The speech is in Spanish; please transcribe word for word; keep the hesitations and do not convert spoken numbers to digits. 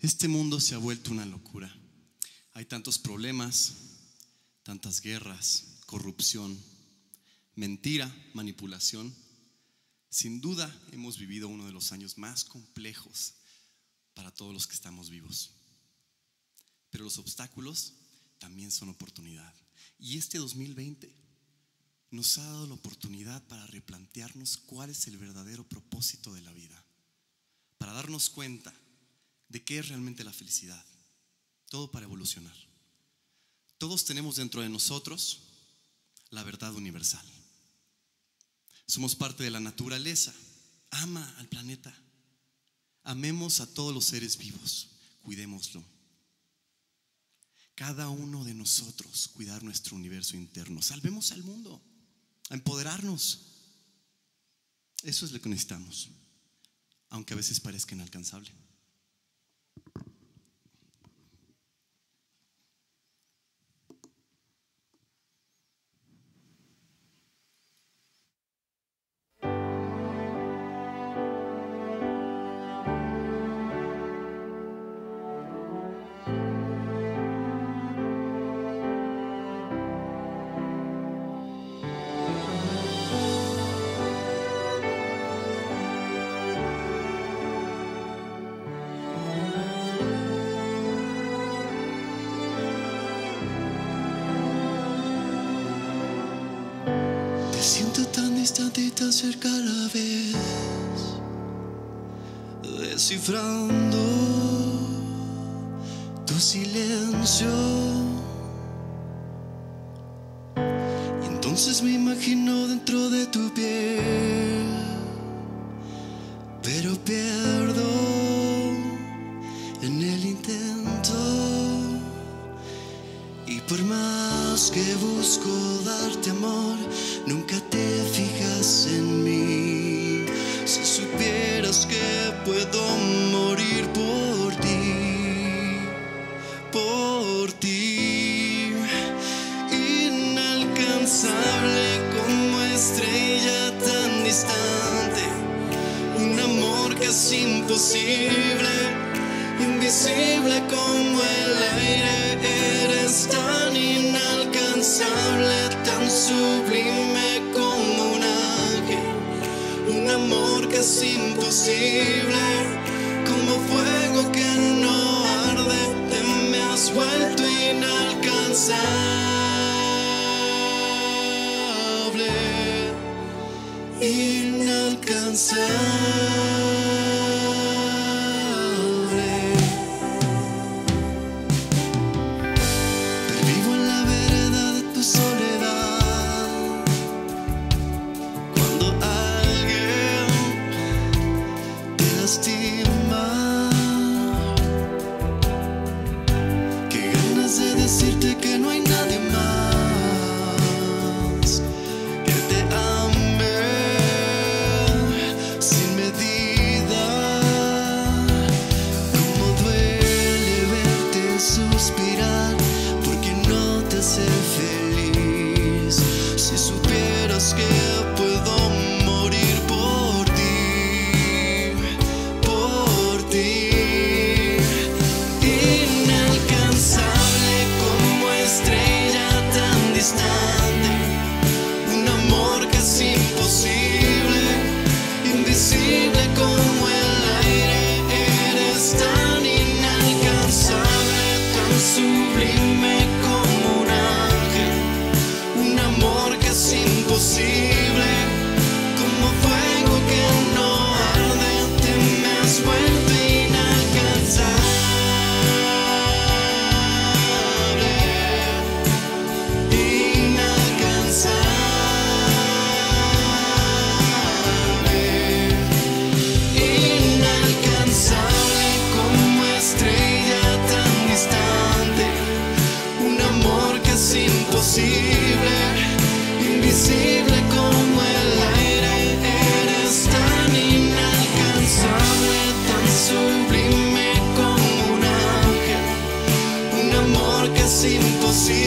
Este mundo se ha vuelto una locura. Hay tantos problemas, tantas guerras, corrupción, mentira, manipulación. Sin duda hemos vivido uno de los años más complejos para todos los que estamos vivos. Pero los obstáculos también son oportunidad. Y este dos mil veinte nos ha dado la oportunidad para replantearnos cuál es el verdadero propósito de la vida, para darnos cuenta de qué es realmente la felicidad. Todo para evolucionar. Todos tenemos dentro de nosotros la verdad universal. Somos parte de la naturaleza. Ama al planeta. Amemos a todos los seres vivos. Cuidémoslo. Cada uno de nosotros cuidar nuestro universo interno. Salvemos al mundo. A empoderarnos. Eso es lo que necesitamos. Aunque a veces parezca inalcanzable. Tan cerca a la vez, descifrando tu silencio. Y entonces me imagino dentro de tu piel, pero pierdo en el intento. Y por más que busco darte amor, nunca te fijas en mí. Si supieras que puedo morir por ti, por ti. Inalcanzable como estrella tan distante, un amor casi imposible, invisible como el aire. Eres tan inalcanzable, tan sublime como un ángel, un amor que es imposible, como fuego que no arde. Te me has vuelto inalcanzable, inalcanzable. See